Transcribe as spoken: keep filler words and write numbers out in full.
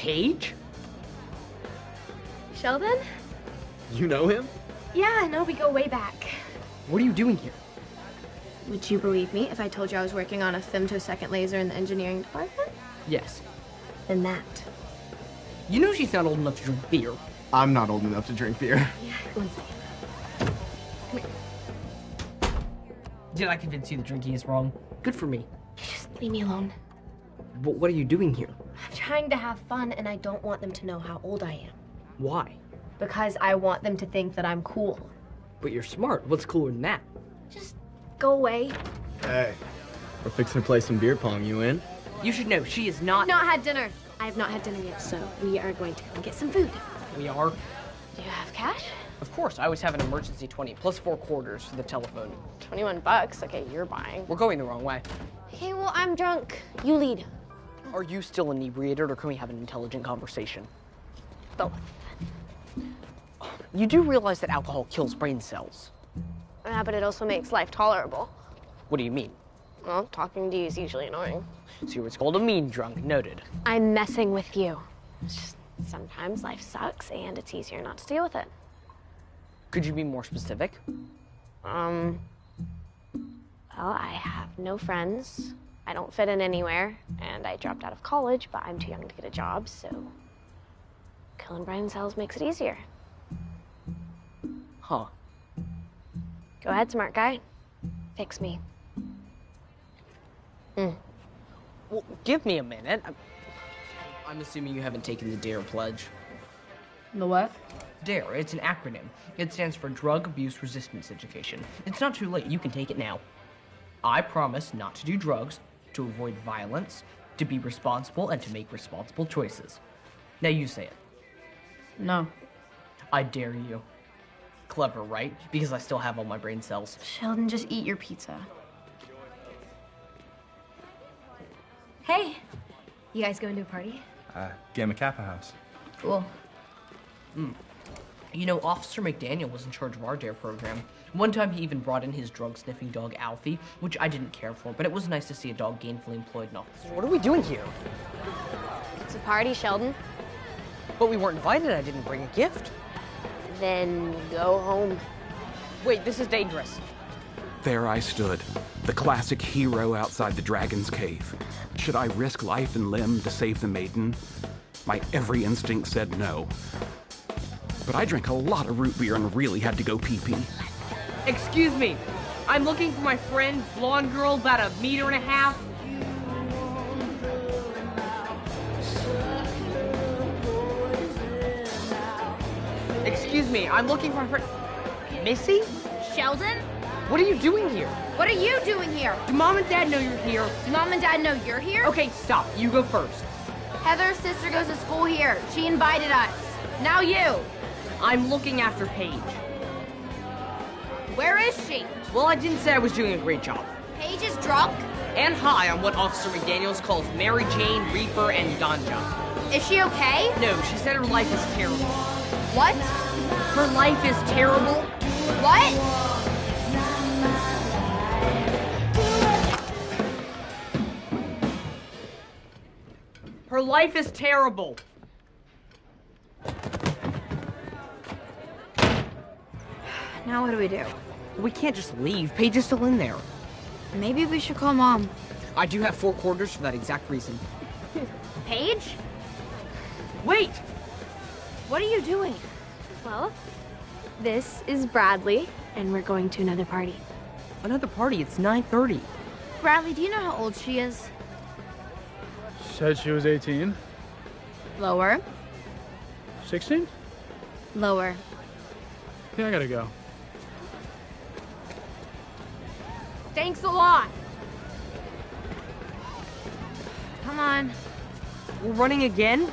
Paige? Sheldon? You know him? Yeah, I know. We go way back. What are you doing here? Would you believe me if I told you I was working on a femtosecond laser in the engineering department? Yes. Then that. You know she's not old enough to drink beer. I'm not old enough to drink beer. Yeah, one second. Come here. Did I convince you that drinking is wrong? Good for me. You just leave me alone. But what are you doing here? I'm trying to have fun, and I don't want them to know how old I am. Why? Because I want them to think that I'm cool. But you're smart. What's cooler than that? Just go away. Hey, we're fixing to play some beer pong. You in? You should know she is not. I've not had dinner. I have not had dinner yet, so we are going to go get some food. We are. Do you have cash? Of course. I always have an emergency twenty plus four quarters for the telephone. Twenty-one bucks. Okay, you're buying. We're going the wrong way. Okay, well I'm drunk. You lead. Are you still inebriated, or can we have an intelligent conversation? Both. You do realize that alcohol kills brain cells. Yeah, but it also makes life tolerable. What do you mean? Well, talking to you is usually annoying. So you're what's called a mean drunk, noted. I'm messing with you. It's just sometimes life sucks, and it's easier not to deal with it. Could you be more specific? Um, well, I have no friends. I don't fit in anywhere, and I dropped out of college, but I'm too young to get a job, so killing brain cells makes it easier. Huh. Go ahead, smart guy. Fix me. Mm. Well, give me a minute. I'm... I'm assuming you haven't taken the DARE pledge. The what? DARE. It's an acronym. It stands for Drug Abuse Resistance Education. It's not too late. You can take it now. I promise not to do drugs, to avoid violence, to be responsible, and to make responsible choices. Now you say it. No. I dare you. Clever, right? Because I still have all my brain cells. Sheldon, just eat your pizza. Hey, you guys going to a party? Uh, Gamma Kappa house. Cool. Mm. You know, Officer McDaniel was in charge of our DARE program. One time he even brought in his drug-sniffing dog, Alfie, which I didn't care for, but it was nice to see a dog gainfully employed in office. What are we doing here? It's a party, Sheldon. But we weren't invited. I didn't bring a gift. Then go home. Wait, this is dangerous. There I stood, the classic hero outside the dragon's cave. Should I risk life and limb to save the maiden? My every instinct said no. But I drank a lot of root beer and really had to go pee-pee. Excuse me. I'm looking for my friend, blonde girl, about a meter and a half. Excuse me, I'm looking for my friend. Missy? Sheldon? What are you doing here? What are you doing here? Do Mom and Dad know you're here? Do Mom and Dad know you're here? Okay, stop. You go first. Heather's sister goes to school here. She invited us. Now you. I'm looking after Paige. Where is she? Well, I didn't say I was doing a great job. Paige is drunk? And high on what Officer McDaniels calls Mary Jane, Reaper, and Ganja. Is she okay? No, she said her life is terrible. What? Her life is terrible. What? Her life is terrible. Now what do we do? We can't just leave. Paige is still in there. Maybe we should call Mom. I do have four quarters for that exact reason. Paige? Wait! What are you doing? Well, this is Bradley, and we're going to another party. Another party? It's nine thirty. Bradley, do you know how old she is? Said she was eighteen. Lower. sixteen? Lower. Yeah, I gotta go. Thanks a lot. Come on. We're running again?